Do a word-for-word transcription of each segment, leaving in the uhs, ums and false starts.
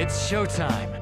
It's showtime.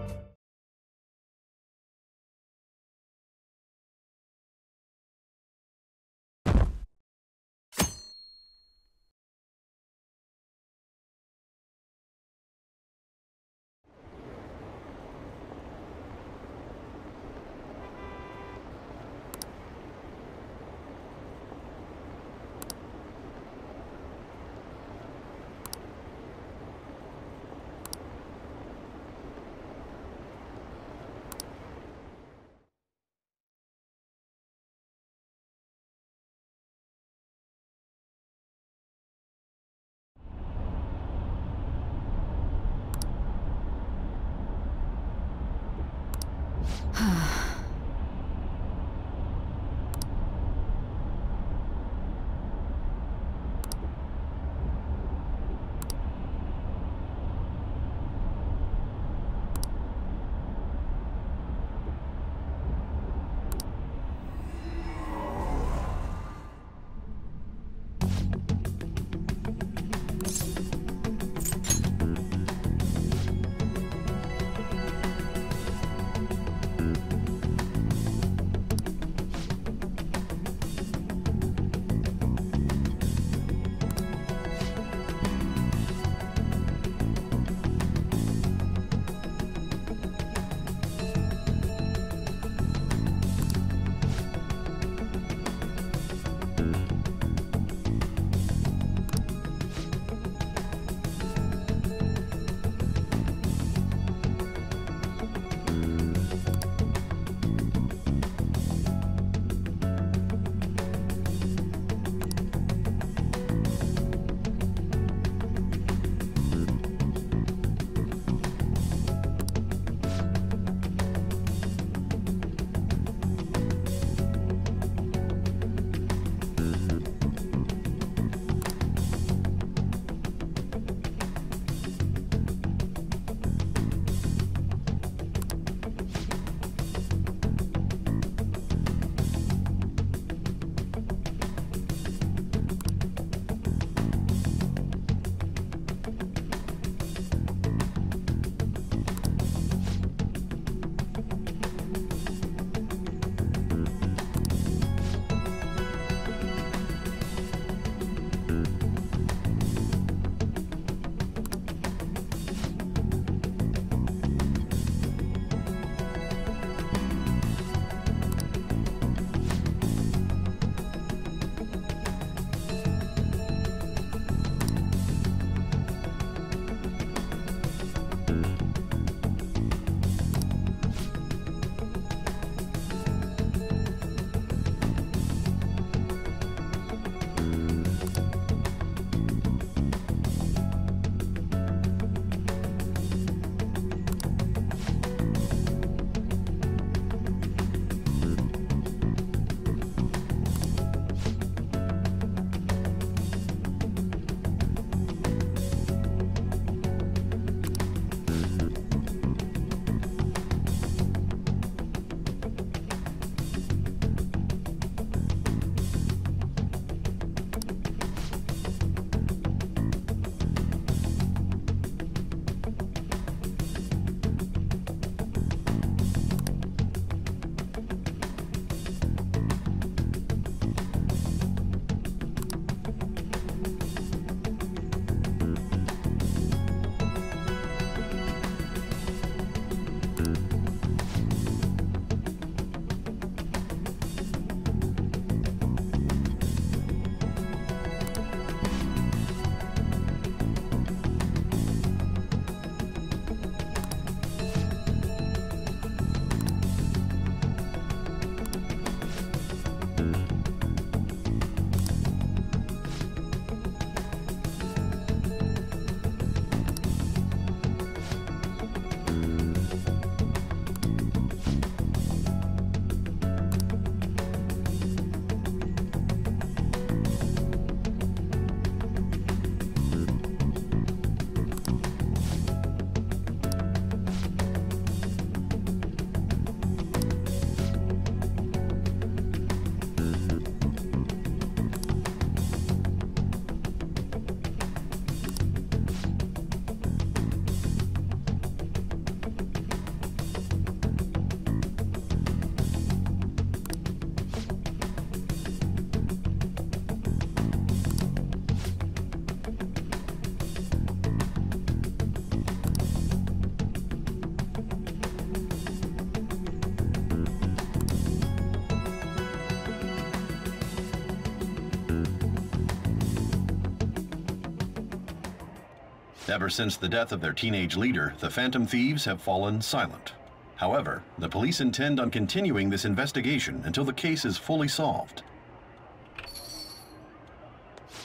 Ever since the death of their teenage leader, the Phantom Thieves have fallen silent. However, the police intend on continuing this investigation until the case is fully solved.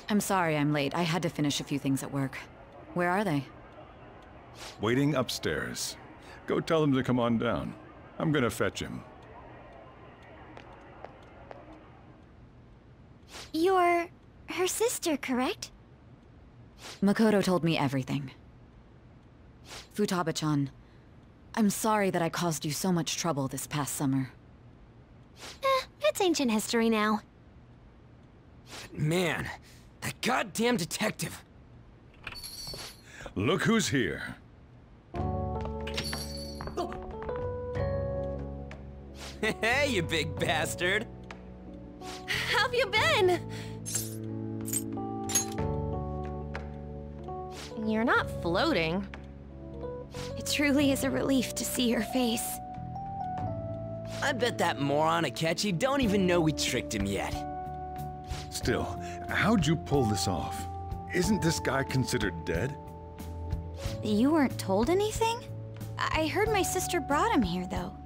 I'm sorry I'm late. I had to finish a few things at work. Where are they? Waiting upstairs. Go tell them to come on down. I'm gonna fetch him. You're her sister, correct? Makoto told me everything. Futaba-chan, I'm sorry that I caused you so much trouble this past summer. Eh, it's ancient history now. Man, that goddamn detective! Look who's here. Hey, you big bastard! How've you been? You're not floating. It truly is a relief to see your face. I bet that moron Akechi don't even know we tricked him yet. Still, how'd you pull this off? Isn't this guy considered dead? You weren't told anything? I heard my sister brought him here, though.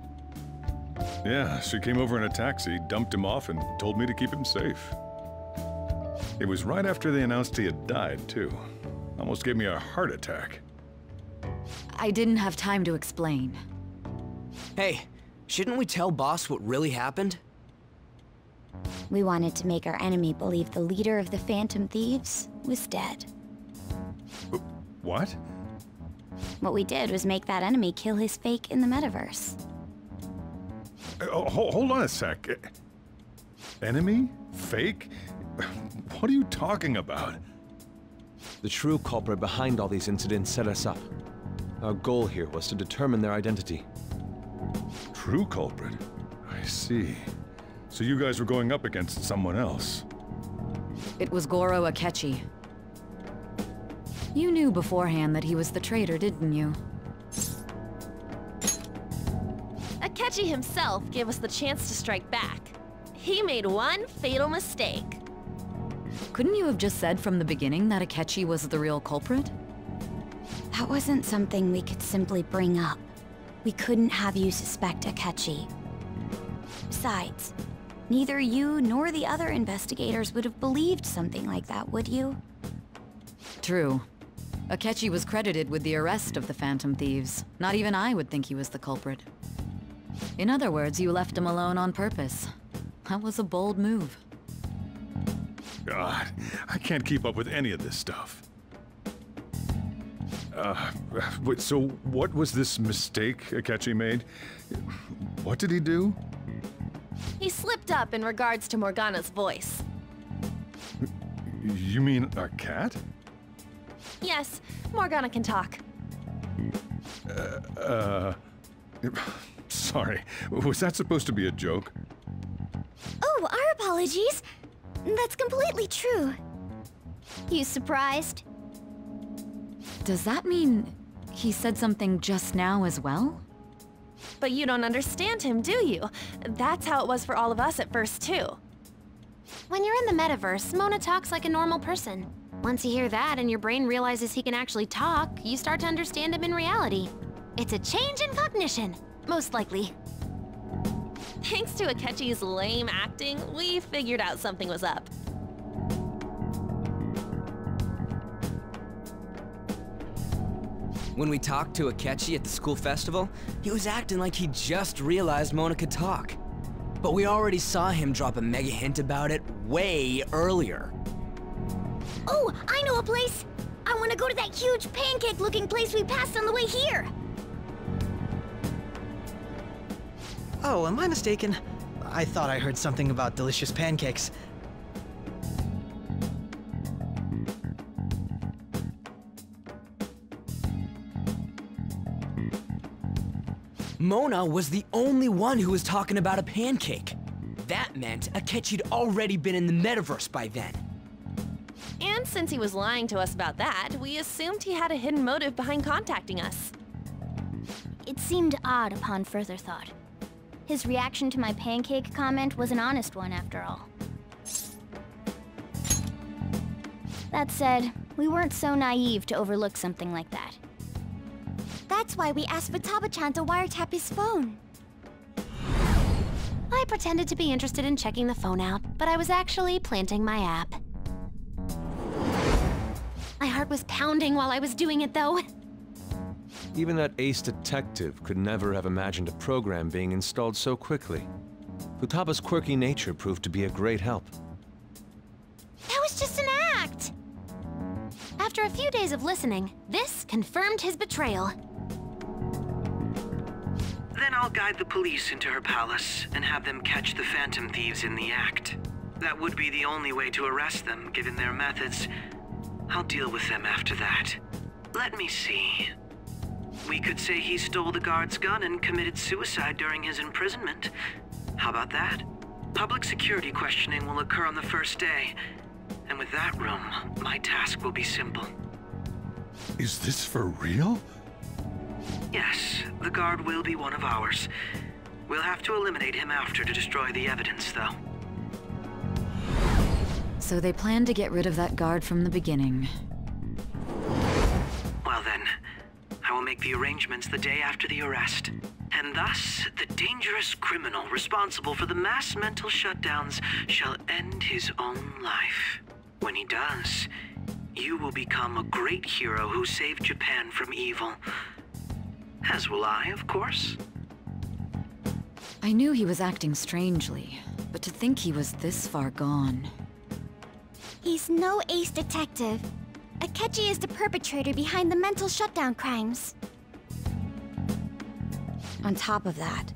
Yeah, she came over in a taxi, dumped him off, and told me to keep him safe. It was right after they announced he had died, too. Almost gave me a heart attack. I didn't have time to explain. Hey, shouldn't we tell boss what really happened? We wanted to make our enemy believe the leader of the Phantom Thieves was dead. What? What we did was make that enemy kill his fake in the metaverse. Oh, hold on a sec. Enemy? Fake? What are you talking about? The true culprit behind all these incidents set us up. Our goal here was to determine their identity. True culprit? I see. So you guys were going up against someone else. It was Goro Akechi. You knew beforehand that he was the traitor, didn't you? Akechi himself gave us the chance to strike back. He made one fatal mistake. Couldn't you have just said from the beginning that Akechi was the real culprit? That wasn't something we could simply bring up. We couldn't have you suspect Akechi. Besides, neither you nor the other investigators would have believed something like that, would you? True. Akechi was credited with the arrest of the Phantom Thieves. Not even I would think he was the culprit. In other words, you left him alone on purpose. That was a bold move. God, I can't keep up with any of this stuff. Uh, wait, so what was this mistake Akechi made? What did he do? He slipped up in regards to Morgana's voice. You mean our cat? Yes, Morgana can talk. Uh... uh Sorry, was that supposed to be a joke? Oh, our apologies! That's completely true. You surprised? Does that mean he said something just now as well? But you don't understand him, do you? That's how it was for all of us at first, too. When you're in the metaverse, Mona talks like a normal person. Once you hear that and your brain realizes he can actually talk, you start to understand him in reality. It's a change in cognition, most likely. Thanks to Akechi's lame acting, we figured out something was up. When we talked to Akechi at the school festival, he was acting like he just realized Mona could talk. But we already saw him drop a mega hint about it way earlier. Oh, I know a place! I want to go to that huge pancake-looking place we passed on the way here! Oh, am I mistaken? I thought I heard something about delicious pancakes. Mona was the only one who was talking about a pancake. That meant Akechi'd already been in the metaverse by then. And since he was lying to us about that, we assumed he had a hidden motive behind contacting us. It seemed odd upon further thought. His reaction to my pancake comment was an honest one, after all. That said, We weren't so naive to overlook something like that. That's why we asked Futaba-chan to wiretap his phone. I pretended to be interested in checking the phone out, but I was actually planting my app. My heart was pounding while I was doing it, though. Even that ace detective could never have imagined a program being installed so quickly. Futaba's quirky nature proved to be a great help. That was just an act! After a few days of listening, this confirmed his betrayal. Then I'll guide the police into her palace and have them catch the Phantom Thieves in the act. That would be the only way to arrest them, given their methods. I'll deal with them after that. Let me see. We could say he stole the guard's gun and committed suicide during his imprisonment. How about that? Public security questioning will occur on the first day. And with that room, my task will be simple. Is this for real? Yes, the guard will be one of ours. We'll have to eliminate him after to destroy the evidence, though. So they plan to get rid of that guard from the beginning. Well then, I will make the arrangements the day after the arrest. And thus, the dangerous criminal responsible for the mass mental shutdowns shall end his own life. When he does, you will become a great hero who saved Japan from evil. As will I, of course. I knew he was acting strangely, but to think he was this far gone. He's no ace detective. Akechi is the perpetrator behind the mental shutdown crimes. On top of that,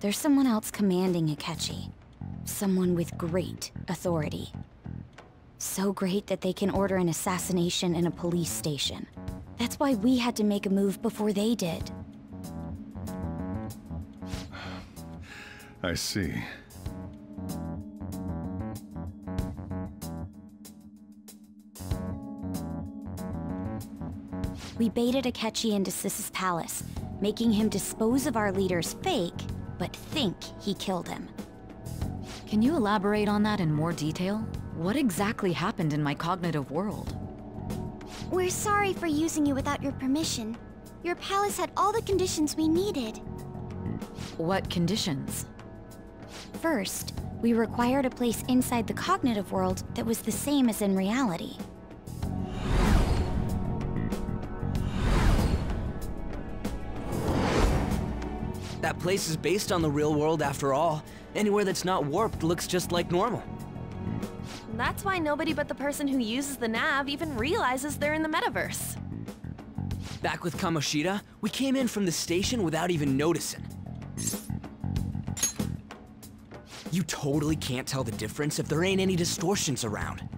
there's someone else commanding Akechi. Someone with great authority. So great that they can order an assassination in a police station. That's why we had to make a move before they did. I see. We baited Akechi into Sis's palace, making him dispose of our leader's fake, but think he killed him. Can you elaborate on that in more detail? What exactly happened in my cognitive world? We're sorry for using you without your permission. Your palace had all the conditions we needed. What conditions? First, we required a place inside the cognitive world that was the same as in reality. That place is based on the real world after all. Anywhere that's not warped looks just like normal. That's why nobody but the person who uses the N A V even realizes they're in the metaverse. Back with Kamoshida, we came in from the station without even noticing. You totally can't tell the difference if there ain't any distortions around.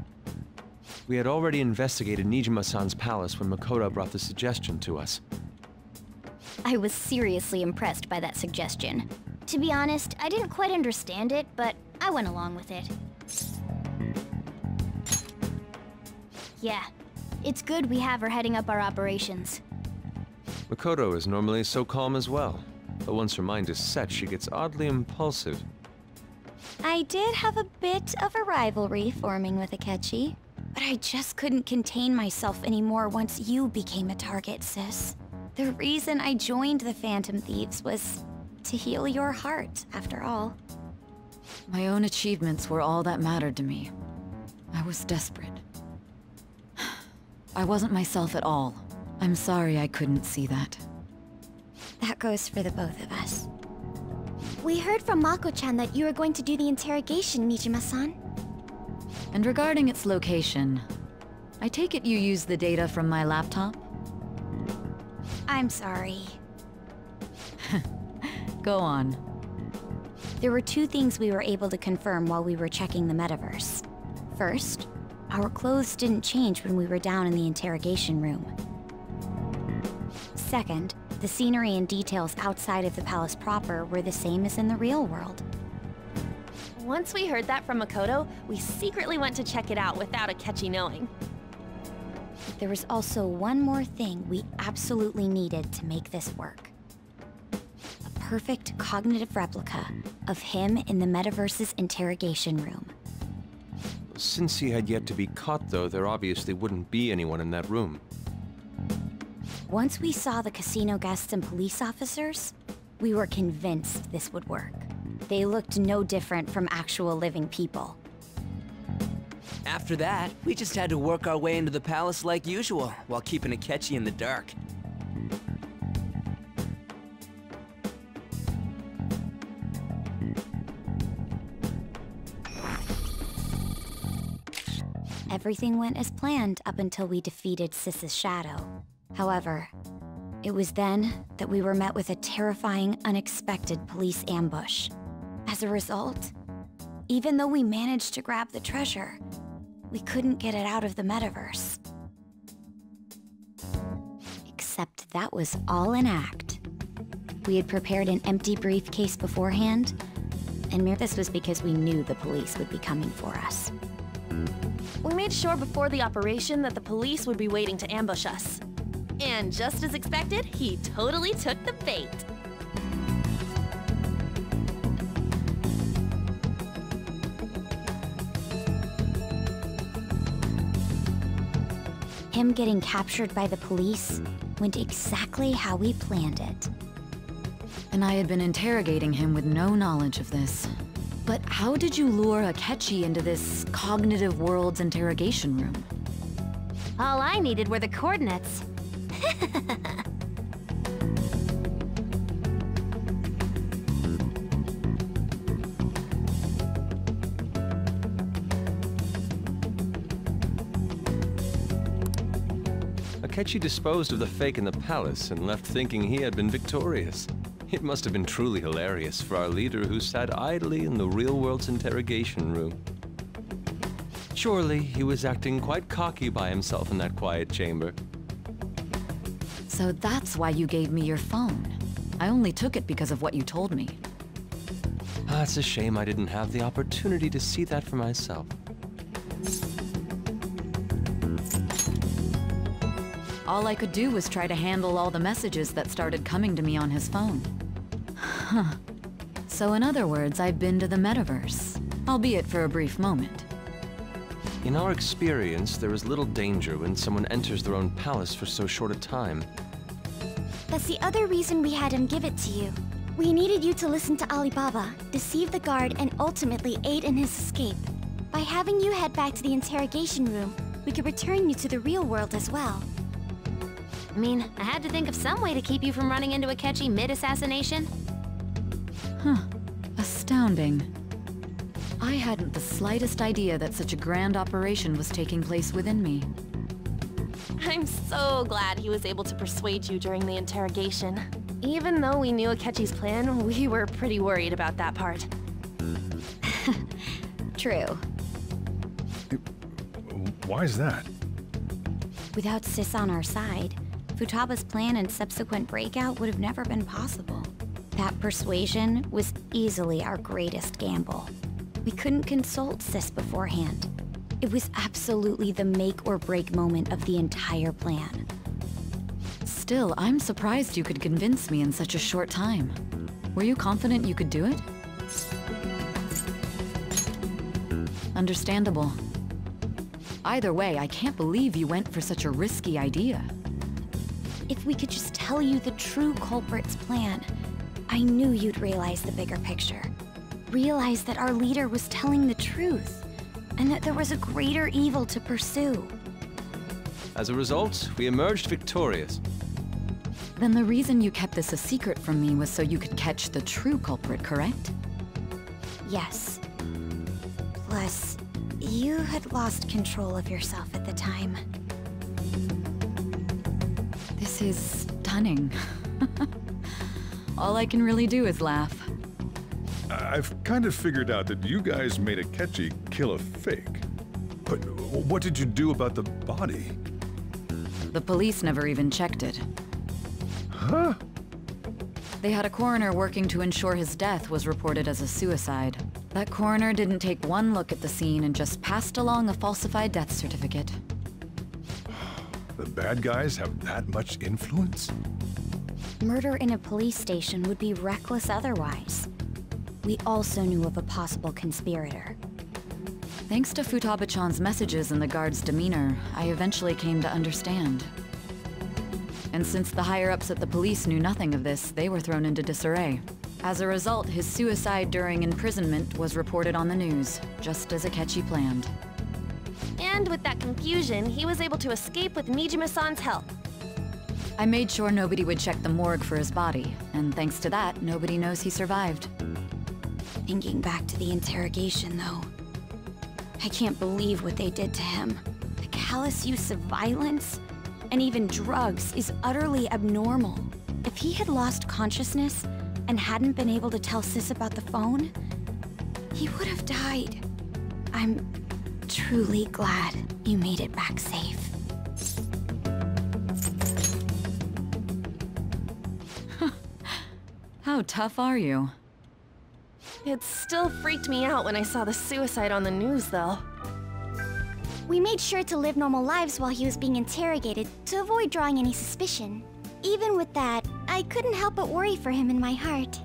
We had already investigated Nijima-san's palace when Makoto brought the suggestion to us. I was seriously impressed by that suggestion. To be honest, I didn't quite understand it, but I went along with it. Yeah, it's good we have her heading up our operations. Makoto is normally so calm as well, but once her mind is set, she gets oddly impulsive. I did have a bit of a rivalry forming with Akechi, but I just couldn't contain myself anymore once you became a target, sis. The reason I joined the Phantom Thieves was to heal your heart, after all. My own achievements were all that mattered to me. I was desperate. I wasn't myself at all. I'm sorry I couldn't see that. That goes for the both of us. We heard from Mako-chan that you were going to do the interrogation, Nijima-san. And regarding its location, I take it you used the data from my laptop? I'm sorry. Go on. There were two things we were able to confirm while we were checking the metaverse. First, our clothes didn't change when we were down in the interrogation room. Second, the scenery and details outside of the palace proper were the same as in the real world. Once we heard that from Makoto, we secretly went to check it out without Akechi knowing. There was also one more thing we absolutely needed to make this work. A perfect cognitive replica of him in the metaverse's interrogation room. Since he had yet to be caught, though, there obviously wouldn't be anyone in that room. Once we saw the casino guests and police officers, we were convinced this would work. They looked no different from actual living people. After that, we just had to work our way into the palace like usual, while keeping Akechi in the dark. Everything went as planned up until we defeated Sis's shadow. However, it was then that we were met with a terrifying, unexpected police ambush. As a result, even though we managed to grab the treasure, we couldn't get it out of the metaverse. Except that was all an act. We had prepared an empty briefcase beforehand, and this was because we knew the police would be coming for us. We made sure before the operation that the police would be waiting to ambush us. And just as expected, he totally took the bait. Him getting captured by the police went exactly how we planned it. And I had been interrogating him with no knowledge of this. But how did you lure Akechi into this cognitive world's interrogation room? All I needed were the coordinates. Akechi disposed of the fake in the palace and left thinking he had been victorious. It must have been truly hilarious for our leader who sat idly in the real world's interrogation room. Surely he was acting quite cocky by himself in that quiet chamber. So that's why you gave me your phone. I only took it because of what you told me. Ah, it's a shame I didn't have the opportunity to see that for myself. All I could do was try to handle all the messages that started coming to me on his phone. Huh. So in other words, I've been to the metaverse, albeit for a brief moment. In our experience, there is little danger when someone enters their own palace for so short a time. That's the other reason we had him give it to you. We needed you to listen to Ali Baba, deceive the guard, and ultimately aid in his escape. By having you head back to the interrogation room, we could return you to the real world as well. I mean, I had to think of some way to keep you from running into Akechi mid-assassination. Huh. Astounding. I hadn't the slightest idea that such a grand operation was taking place within me. I'm so glad he was able to persuade you during the interrogation. Even though we knew Akechi's plan, we were pretty worried about that part. True. Why is that? Without Sis on our side, Futaba's plan and subsequent breakout would have never been possible. That persuasion was easily our greatest gamble. We couldn't consult Sis beforehand. It was absolutely the make or break moment of the entire plan. Still, I'm surprised you could convince me in such a short time. Were you confident you could do it? Understandable. Either way, I can't believe you went for such a risky idea. If we could just tell you the true culprit's plan, I knew you'd realize the bigger picture. Realize that our leader was telling the truth, and that there was a greater evil to pursue. As a result, we emerged victorious. Then the reason you kept this a secret from me was so you could catch the true culprit, correct? Yes. Plus, you had lost control of yourself at the time. This is stunning. All I can really do is laugh. I've kind of figured out that you guys made Akechi kill a fake. But what did you do about the body? The police never even checked it. Huh? They had a coroner working to ensure his death was reported as a suicide. That coroner didn't take one look at the scene and just passed along a falsified death certificate. The bad guys have that much influence? Murder in a police station would be reckless otherwise. We also knew of a possible conspirator. Thanks to Futaba-chan's messages and the guard's demeanor, I eventually came to understand. And since the higher-ups at the police knew nothing of this, they were thrown into disarray. As a result, his suicide during imprisonment was reported on the news, just as Akechi planned. And with that confusion, he was able to escape with Nijima-san's help. I made sure nobody would check the morgue for his body, and thanks to that, nobody knows he survived. Thinking back to the interrogation, though, I can't believe what they did to him. The callous use of violence, and even drugs, is utterly abnormal. If he had lost consciousness and hadn't been able to tell Sis about the phone, he would have died. I'm truly glad you made it back safe. How tough are you? It still freaked me out when I saw the suicide on the news, though. We made sure to live normal lives while he was being interrogated to avoid drawing any suspicion. Even with that, I couldn't help but worry for him in my heart.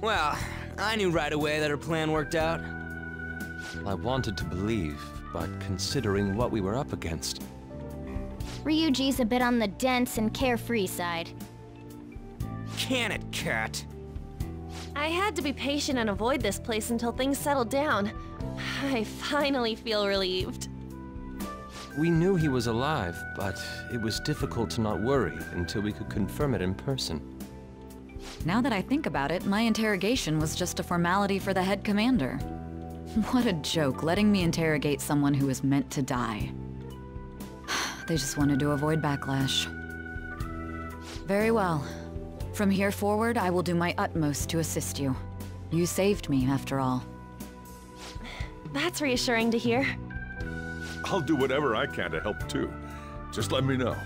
Well, I knew right away that her plan worked out. I wanted to believe, but considering what we were up against... Ryuji's a bit on the dense and carefree side. Can it, Kat? I had to be patient and avoid this place until things settled down. I finally feel relieved. We knew he was alive, but it was difficult to not worry until we could confirm it in person. Now that I think about it, my interrogation was just a formality for the head commander. What a joke, letting me interrogate someone who was meant to die. They just wanted to avoid backlash. Very well. From here forward, I will do my utmost to assist you. You saved me, after all. That's reassuring to hear. I'll do whatever I can to help, too. Just let me know.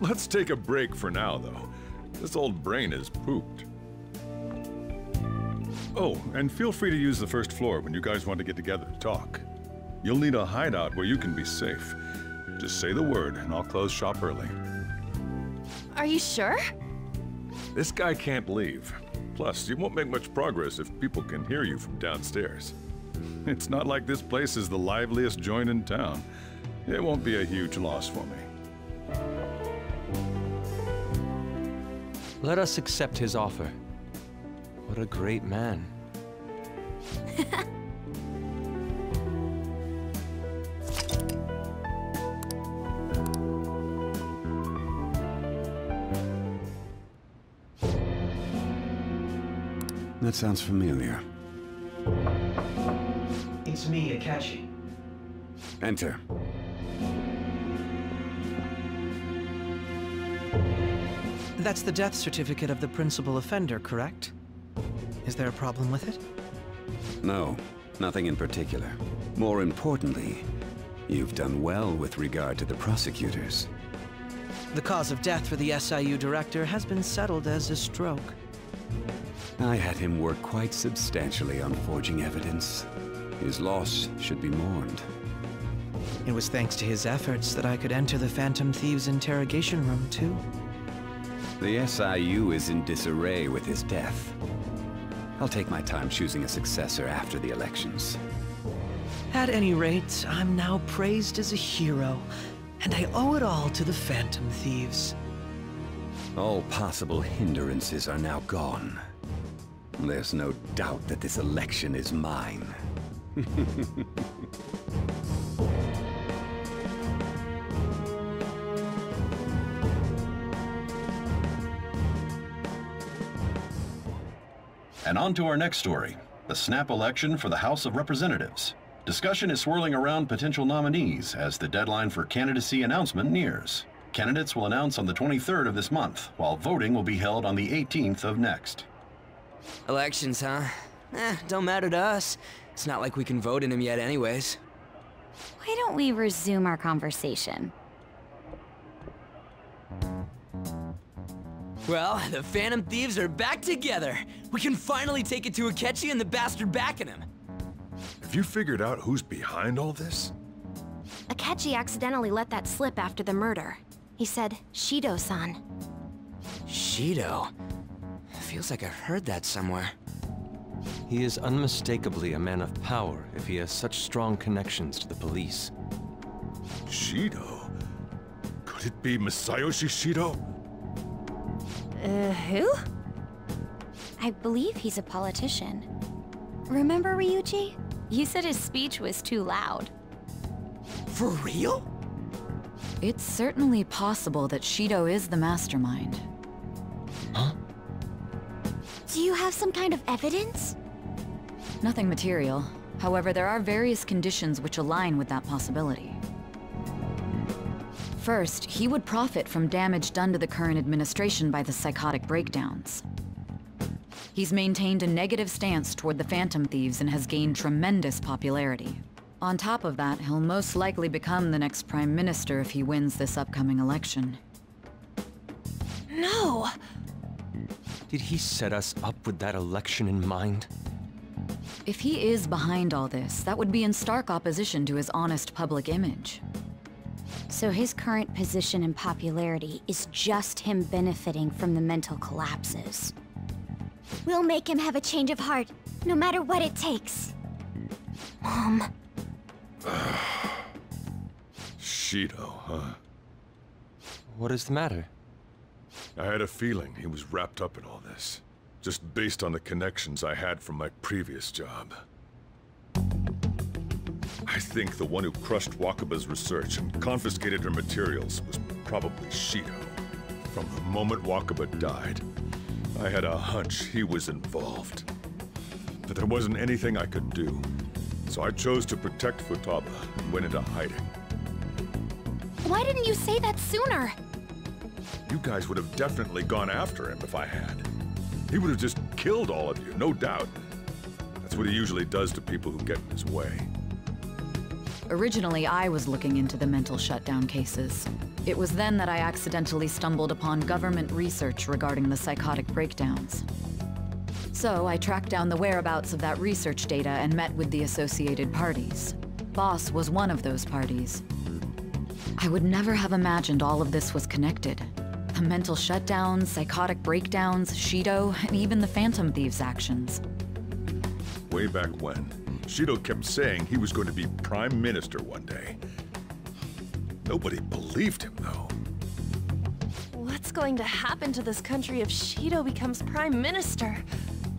Let's take a break for now, though. This old brain is pooped. Oh, and feel free to use the first floor when you guys want to get together to talk. You'll need a hideout where you can be safe. Just say the word, and I'll close shop early. Are you sure? This guy can't leave. Plus, you won't make much progress if people can hear you from downstairs. It's not like this place is the liveliest joint in town. It won't be a huge loss for me. Let us accept his offer. What a great man. That sounds familiar. It's me, Akashi. Enter. That's the death certificate of the principal offender, correct? Is there a problem with it? No, nothing in particular. More importantly, you've done well with regard to the prosecutors. The cause of death for the S I U director has been settled as a stroke. I had him work quite substantially on forging evidence. His loss should be mourned. It was thanks to his efforts that I could enter the Phantom Thieves' interrogation room, too. The S I U is in disarray with his death. I'll take my time choosing a successor after the elections. At any rate, I'm now praised as a hero, and I owe it all to the Phantom Thieves. All possible hindrances are now gone. There's no doubt that this election is mine. And on to our next story, the snap election for the House of Representatives. Discussion is swirling around potential nominees as the deadline for candidacy announcement nears. Candidates will announce on the twenty-third of this month, while voting will be held on the eighteenth of next. Elections, huh? Eh, don't matter to us. It's not like we can vote in him yet anyways. Why don't we resume our conversation? Well, the Phantom Thieves are back together! We can finally take it to Akechi and the bastard backing him! Have you figured out who's behind all this? Akechi accidentally let that slip after the murder. He said, Shido-san. Shido? Feels like I've heard that somewhere. He is unmistakably a man of power if he has such strong connections to the police. Shido? Could it be Masayoshi Shido? Uh, who? I believe he's a politician. Remember, Ryuji? You said his speech was too loud. For real? It's certainly possible that Shido is the mastermind. Huh? Do you have some kind of evidence? Nothing material. However, there are various conditions which align with that possibility. First, he would profit from damage done to the current administration by the psychotic breakdowns. He's maintained a negative stance toward the Phantom Thieves and has gained tremendous popularity. On top of that, he'll most likely become the next Prime Minister if he wins this upcoming election. No! Did he set us up with that election in mind? If he is behind all this, that would be in stark opposition to his honest public image. So his current position and popularity is just him benefiting from the mental collapses. We'll make him have a change of heart, no matter what it takes. Mom. Shido, huh? What is the matter? I had a feeling he was wrapped up in all this, just based on the connections I had from my previous job. I think the one who crushed Wakaba's research and confiscated her materials was probably Shido. From the moment Wakaba died, I had a hunch he was involved. But there wasn't anything I could do, so I chose to protect Futaba and went into hiding. Why didn't you say that sooner? You guys would have definitely gone after him if I had. He would have just killed all of you, no doubt. That's what he usually does to people who get in his way. Originally, I was looking into the mental shutdown cases. It was then that I accidentally stumbled upon government research regarding the psychotic breakdowns. So I tracked down the whereabouts of that research data and met with the associated parties. Boss was one of those parties. I would never have imagined all of this was connected. The mental shutdowns, psychotic breakdowns, Shido, and even the Phantom Thieves' actions. Way back when, Shido kept saying he was going to be Prime Minister one day. Nobody believed him, though. What's going to happen to this country if Shido becomes Prime Minister?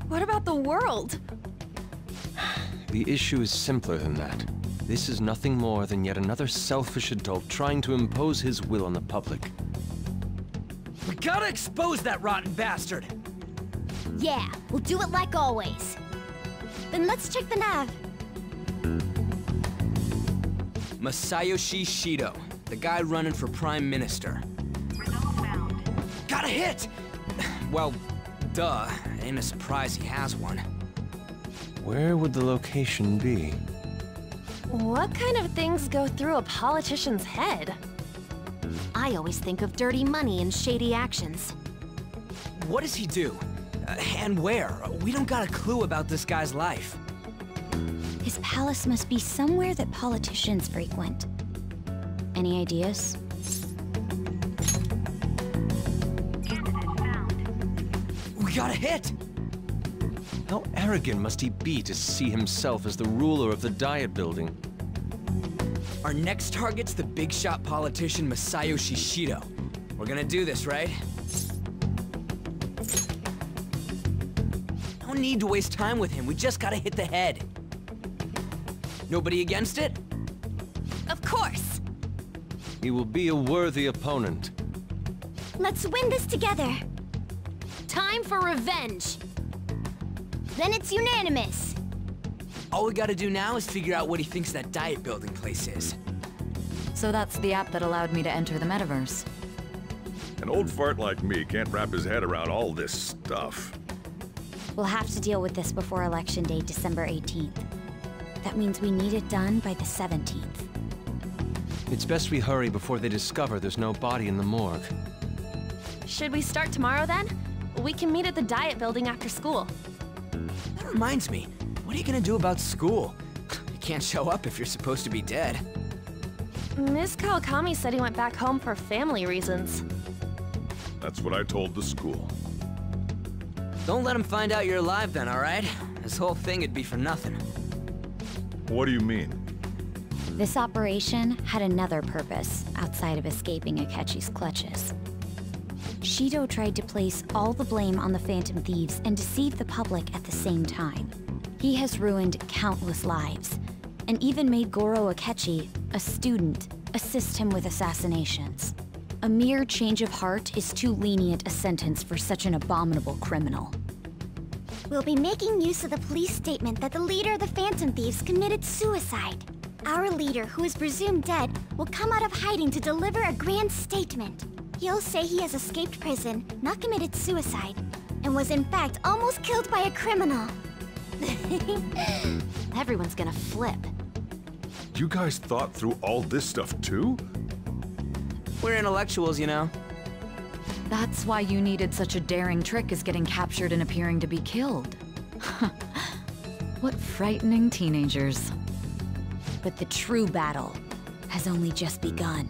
What about the world? The issue is simpler than that. This is nothing more than yet another selfish adult trying to impose his will on the public. We gotta expose that rotten bastard! Yeah, we'll do it like always. Then let's check the N A V. Masayoshi Shido, the guy running for Prime Minister. Result found. Got a hit! Well, duh. Ain't a surprise he has one. Where would the location be? What kind of things go through a politician's head? I always think of dirty money and shady actions. What does he do? Uh, and where? We don't got a clue about this guy's life. His palace must be somewhere that politicians frequent. Any ideas? We got a hit! How arrogant must he be to see himself as the ruler of the Diet Building? Our next target's the big shot politician Masayoshi Shido. We're gonna do this, right? No need to waste time with him, we just gotta hit the head. Nobody against it? Of course! He will be a worthy opponent. Let's win this together! Time for revenge! Then it's unanimous! All we gotta do now is figure out what he thinks that Diet Building place is. So that's the app that allowed me to enter the metaverse. An old fart like me can't wrap his head around all this stuff. We'll have to deal with this before Election Day, December eighteenth. That means we need it done by the seventeenth. It's best we hurry before they discover there's no body in the morgue. Should we start tomorrow then? We can meet at the Diet Building after school. That reminds me. What are you gonna do about school? You can't show up if you're supposed to be dead. Miss Kawakami said he went back home for family reasons. That's what I told the school. Don't let him find out you're alive then, all right? This whole thing would be for nothing. What do you mean? This operation had another purpose outside of escaping Akechi's clutches. Shido tried to place all the blame on the Phantom Thieves and deceive the public at the same time. He has ruined countless lives, and even made Goro Akechi, a student, assist him with assassinations. A mere change of heart is too lenient a sentence for such an abominable criminal. We'll be making use of the police statement that the leader of the Phantom Thieves committed suicide. Our leader, who is presumed dead, will come out of hiding to deliver a grand statement. He'll say he has escaped prison, not committed suicide, and was in fact almost killed by a criminal. Everyone's gonna flip. You guys thought through all this stuff too? We're intellectuals, you know. That's why you needed such a daring trick as getting captured and appearing to be killed. What frightening teenagers. But the true battle has only just begun.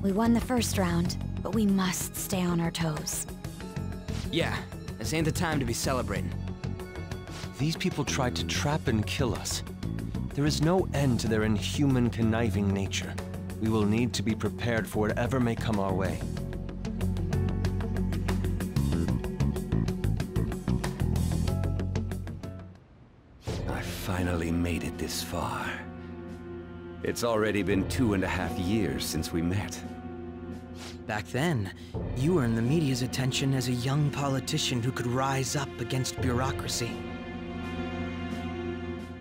We won the first round, but we must stay on our toes. Yeah, this ain't the time to be celebrating. These people tried to trap and kill us. There is no end to their inhuman, conniving nature. We will need to be prepared for whatever may come our way. I finally made it this far. It's already been two and a half years since we met. Back then, you earned the media's attention as a young politician who could rise up against bureaucracy.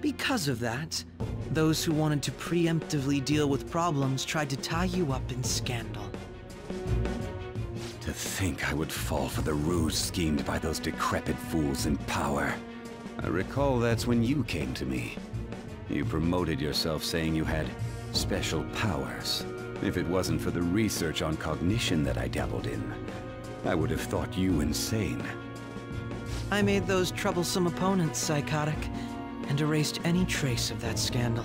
Because of that, those who wanted to preemptively deal with problems tried to tie you up in scandal. To think I would fall for the ruse schemed by those decrepit fools in power. I recall that's when you came to me. You promoted yourself saying you had special powers. If it wasn't for the research on cognition that I dabbled in, I would have thought you insane. I made those troublesome opponents psychotic, and erased any trace of that scandal.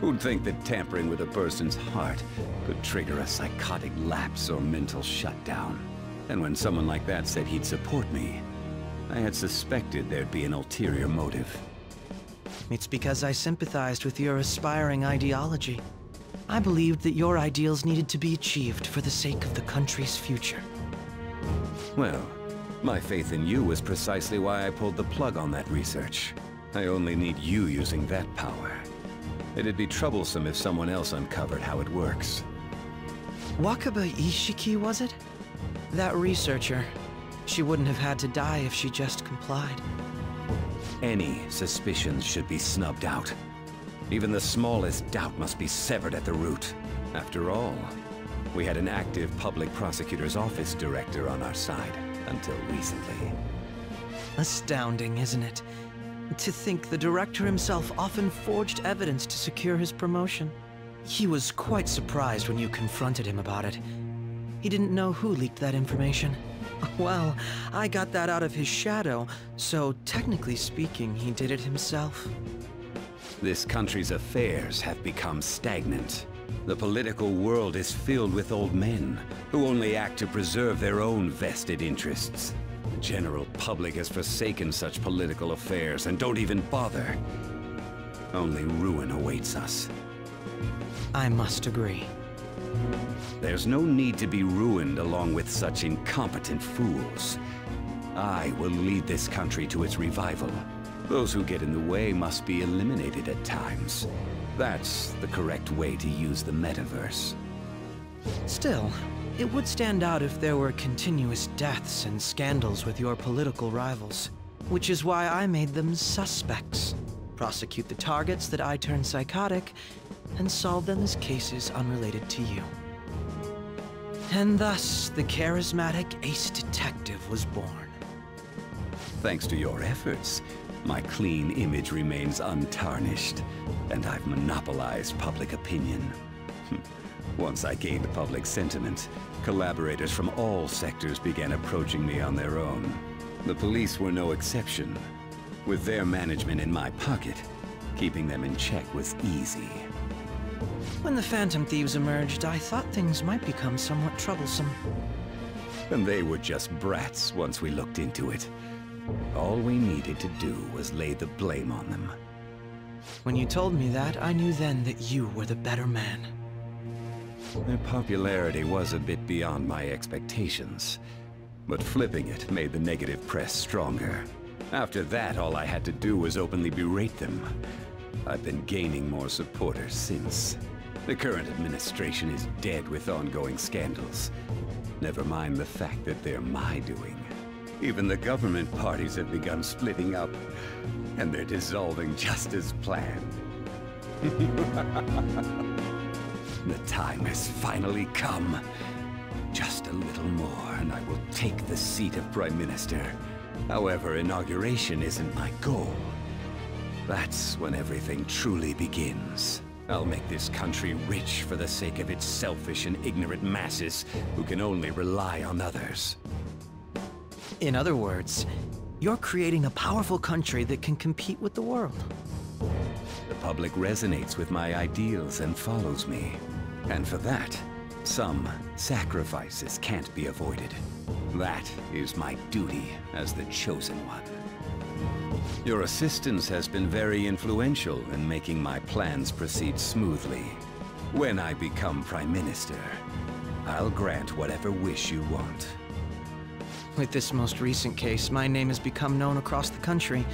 Who'd think that tampering with a person's heart could trigger a psychotic lapse or mental shutdown? And when someone like that said he'd support me, I had suspected there'd be an ulterior motive. It's because I sympathized with your aspiring ideology. I believed that your ideals needed to be achieved for the sake of the country's future. Well, my faith in you was precisely why I pulled the plug on that research. I only need you using that power. It'd be troublesome if someone else uncovered how it works. Wakaba Isshiki, was it? That researcher. She wouldn't have had to die if she just complied. Any suspicions should be snubbed out. Even the smallest doubt must be severed at the root. After all, we had an active public prosecutor's office director on our side until recently. Astounding, isn't it? To think the director himself often forged evidence to secure his promotion. He was quite surprised when you confronted him about it. He didn't know who leaked that information. Well, I got that out of his shadow, so technically speaking, he did it himself. This country's affairs have become stagnant. The political world is filled with old men, who only act to preserve their own vested interests. The general public has forsaken such political affairs and don't even bother. Only ruin awaits us. I must agree. There's no need to be ruined along with such incompetent fools. I will lead this country to its revival. Those who get in the way must be eliminated at times. That's the correct way to use the metaverse. Still, it would stand out if there were continuous deaths and scandals with your political rivals, which is why I made them suspects. Prosecute the targets that I turned psychotic, and solve them as cases unrelated to you. And thus, the charismatic ace detective was born. Thanks to your efforts, my clean image remains untarnished, and I've monopolized public opinion. Once I gained public sentiment, collaborators from all sectors began approaching me on their own. The police were no exception. With their management in my pocket, keeping them in check was easy. When the Phantom Thieves emerged, I thought things might become somewhat troublesome. And they were just brats once we looked into it. All we needed to do was lay the blame on them. When you told me that, I knew then that you were the better man. Their popularity was a bit beyond my expectations, but flipping it made the negative press stronger. After that, all I had to do was openly berate them. I've been gaining more supporters since. The current administration is dead with ongoing scandals. Never mind the fact that they're my doing. Even the government parties have begun splitting up, and they're dissolving just as planned. The time has finally come. Just a little more, and I will take the seat of Prime Minister. However, inauguration isn't my goal. That's when everything truly begins. I'll make this country rich for the sake of its selfish and ignorant masses who can only rely on others. In other words, you're creating a powerful country that can compete with the world. The public resonates with my ideals and follows me. And for that, some sacrifices can't be avoided. That is my duty as the chosen one. Your assistance has been very influential in making my plans proceed smoothly. When I become Prime Minister, I'll grant whatever wish you want. With this most recent case, my name has become known across the country,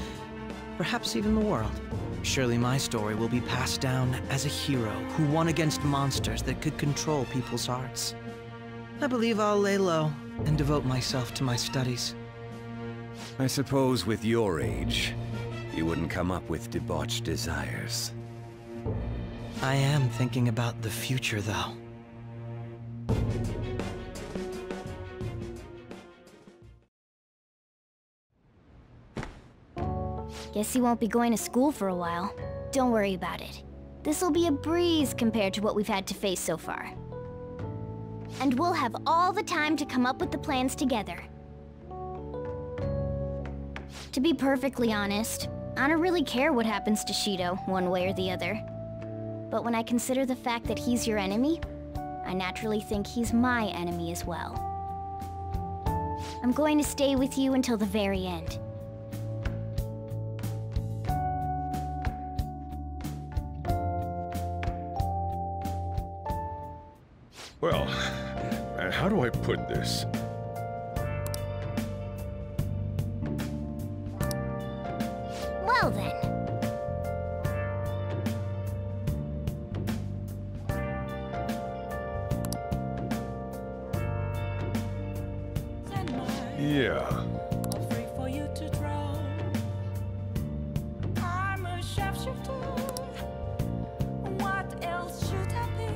perhaps even the world. Surely my story will be passed down as a hero who won against monsters that could control people's hearts. I believe I'll lay low and devote myself to my studies. I suppose with your age, you wouldn't come up with debauched desires. I am thinking about the future, though. Guess you won't be going to school for a while. Don't worry about it. This'll be a breeze compared to what we've had to face so far. And we'll have all the time to come up with the plans together. To be perfectly honest, I don't really care what happens to Shido, one way or the other. But when I consider the fact that he's your enemy, I naturally think he's my enemy as well. I'm going to stay with you until the very end. Well, uh, how do I put this? Well then. Yeah. All free for you to draw. I'm a chef shifter. What else should I be?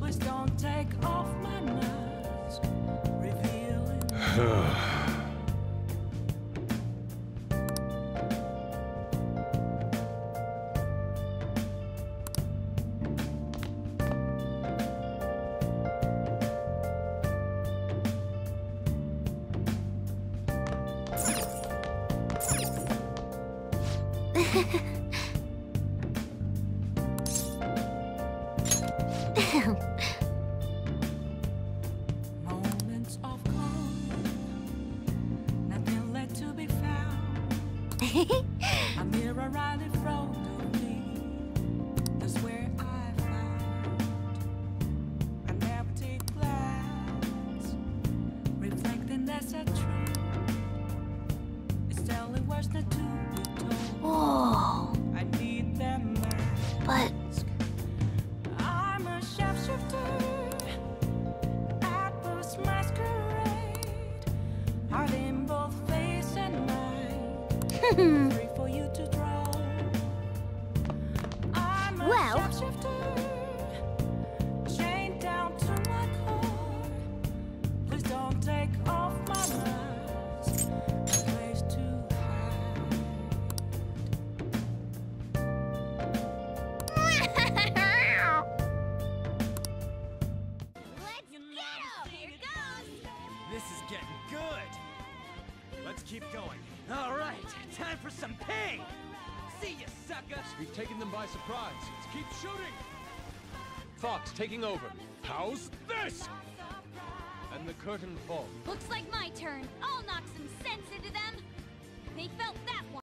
Please don't take off my mask. Revealing. Taking over. How's this? And the the curtain fall. Looks like my turn. I'll knock some sense into them. They felt that one.